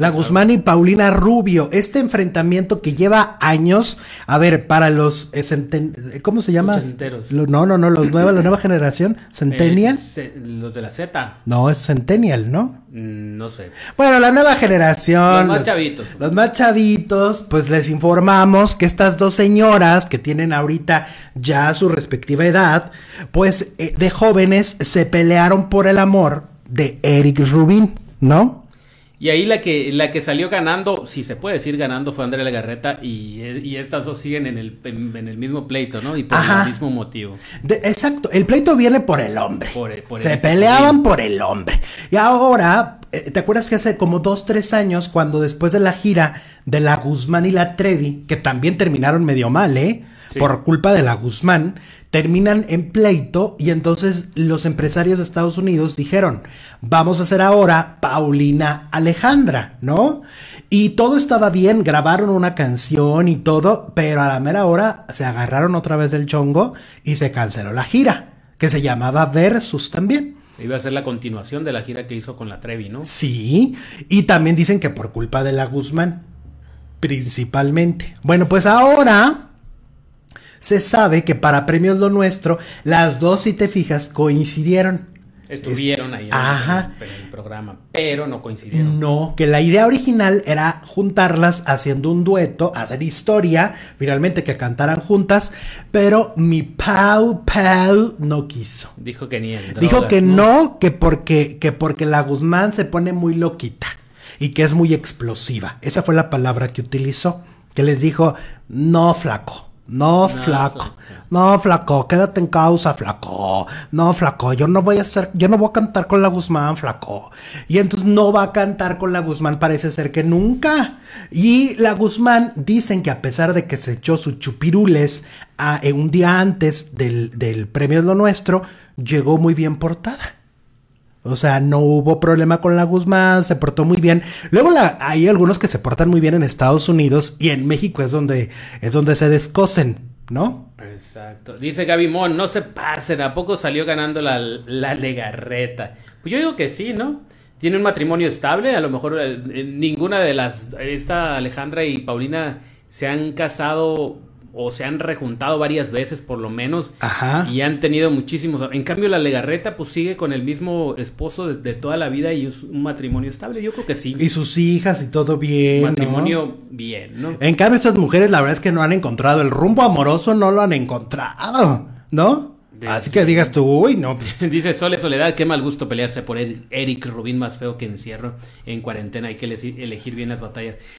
La Guzmán y Paulina Rubio, este enfrentamiento que lleva años, a ver, para los, ¿cómo se llama? Ochenteros. No, la nueva generación, Centennials. Los de la Z. No, es Centennial, ¿no? No sé. Bueno, la nueva generación. Los más chavitos. Los más chavitos, pues les informamos que estas dos señoras que tienen ahorita ya su respectiva edad, pues de jóvenes se pelearon por el amor de Eric Rubin, ¿no? Y ahí la que salió ganando, si se puede decir ganando, fue Andrea Legarreta, y estas dos siguen en el mismo pleito, ¿no? Y por el mismo motivo. Exacto, el pleito viene por el hombre. Se peleaban por el hombre. Y ahora, ¿te acuerdas que hace como 2, 3 años, cuando después de la gira de La Guzmán y La Trevi, que también terminaron medio mal, Sí. Por culpa de La Guzmán, terminan en pleito y entonces los empresarios de Estados Unidos dijeron, vamos a hacer ahora Paulina Alejandra, ¿no? Y todo estaba bien, grabaron una canción y todo, pero a la mera hora se agarraron otra vez del chongo y se canceló la gira, que se llamaba Versus también. Iba a ser la continuación de la gira que hizo con La Trevi, ¿no? Sí, y también dicen que por culpa de La Guzmán, principalmente. Bueno, pues ahora se sabe que para Premios Lo Nuestro, las dos, si te fijas, coincidieron. Estuvieron ahí en el programa, pero no coincidieron. No, que la idea original era juntarlas haciendo un dueto, hacer historia, finalmente que cantaran juntas, pero mi Pau no quiso. Dijo que ni en drogas, dijo que no, que porque la Guzmán se pone muy loquita y que es muy explosiva. Esa fue la palabra que utilizó, que les dijo, no, flaco. No, flaco, quédate en causa, flaco. No, flaco, yo no voy a cantar con la Guzmán, flaco. Y entonces no va a cantar con la Guzmán, parece ser que nunca. Y la Guzmán, dicen que a pesar de que se echó sus chupirules un día antes del Premio Lo Nuestro, llegó muy bien portada. O sea, no hubo problema con la Guzmán, se portó muy bien. Luego hay algunos que se portan muy bien en Estados Unidos y en México es donde se descosen, ¿no? Exacto. Dice Gaby Mon, no se pasen, ¿a poco salió ganando la Legarreta? Pues yo digo que sí, ¿no? Tiene un matrimonio estable, a lo mejor ninguna de esta Alejandra y Paulina se han casado o se han rejuntado varias veces por lo menos. Ajá. Y han tenido muchísimos. En cambio la Legarreta pues sigue con el mismo esposo de toda la vida y es un matrimonio estable, yo creo que sí. Y sus hijas y todo bien, matrimonio, ¿no? Bien, ¿no? En cambio estas mujeres la verdad es que no han encontrado el rumbo amoroso, no lo han encontrado, ¿no? Así que digas tú, uy, no. Dice Soledad, qué mal gusto pelearse por Eric Rubin, más feo que encierro en cuarentena, hay que elegir bien las batallas.